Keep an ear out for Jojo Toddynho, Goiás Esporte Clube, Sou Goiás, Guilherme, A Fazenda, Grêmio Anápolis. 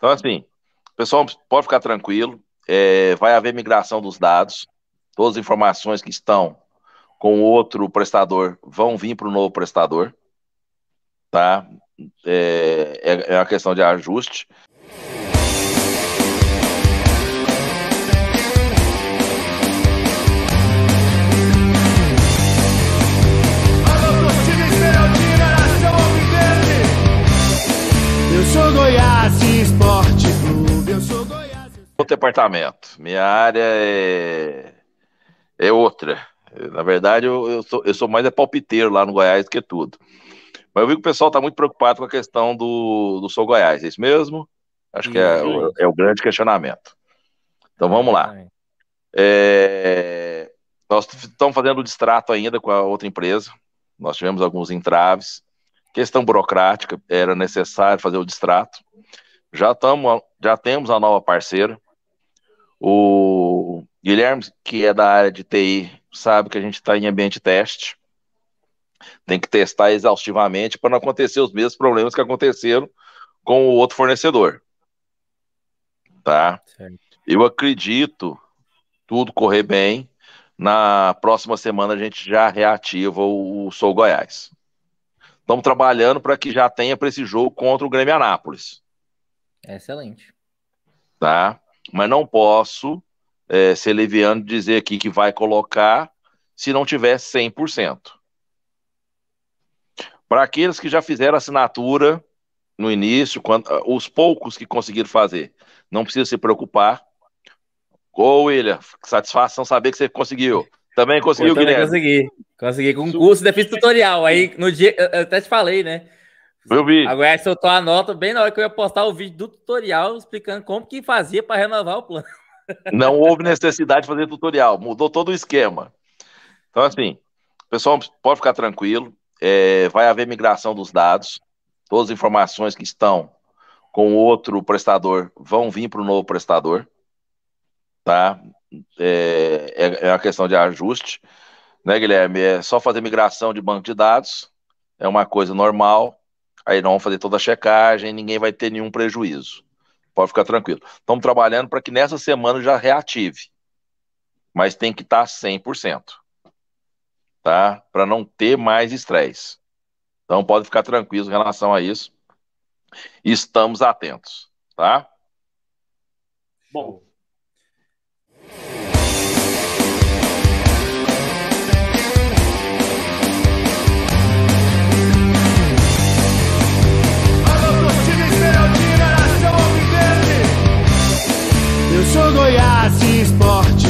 Então, assim, o pessoal pode ficar tranquilo, vai haver migração dos dados, todas as informações que estão com outro prestador vão vir para o novo prestador, tá? É uma questão de ajuste. Eu sou Goiás Esporte Clube, eu sou Goiás. Outro departamento, minha área é outra. Na verdade, eu sou mais palpiteiro lá no Goiás do que tudo. Mas eu vi que o pessoal está muito preocupado com a questão do Sou Goiás, é isso mesmo? Acho que é o grande questionamento. Então vamos lá. Nós estamos fazendo distrato ainda com a outra empresa. Nós tivemos alguns entraves. Questão burocrática, era necessário fazer o distrato. Já temos a nova parceira. O Guilherme, que é da área de TI, sabe que a gente está em ambiente de teste. Tem que testar exaustivamente para não acontecer os mesmos problemas que aconteceram com o outro fornecedor. Tá? Certo. Eu acredito tudo correr bem. Na próxima semana a gente já reativa o Sou Goiás. Estamos trabalhando para que já tenha para esse jogo contra o Grêmio Anápolis. Excelente. Tá? Mas não posso ser leviano dizer aqui que vai colocar se não tiver 100%. Para aqueles que já fizeram assinatura no início, os poucos que conseguiram fazer, não precisa se preocupar. Ô, William, satisfação saber que você conseguiu. Também conseguiu, Guilherme? Consegui com um curso, eu fiz tutorial. Aí, no dia, eu até te falei, né? Eu vi. A Goiás soltou a nota bem na hora que eu ia postar o vídeo do tutorial explicando como que fazia para renovar o plano. Não houve necessidade de fazer tutorial, mudou todo o esquema. Então, assim, o pessoal pode ficar tranquilo. Vai haver migração dos dados, todas as informações que estão com outro prestador vão vir para o novo prestador, tá? É uma questão de ajuste, né, Guilherme? É só fazer migração de banco de dados, é uma coisa normal, aí não vão fazer toda a checagem, ninguém vai ter nenhum prejuízo, pode ficar tranquilo. Estamos trabalhando para que nessa semana já reative, mas tem que estar 100%. Tá? Para não ter mais estresse. Então pode ficar tranquilo em relação a isso. Estamos atentos, tá? Bom. Eu sou Goiás Esporte.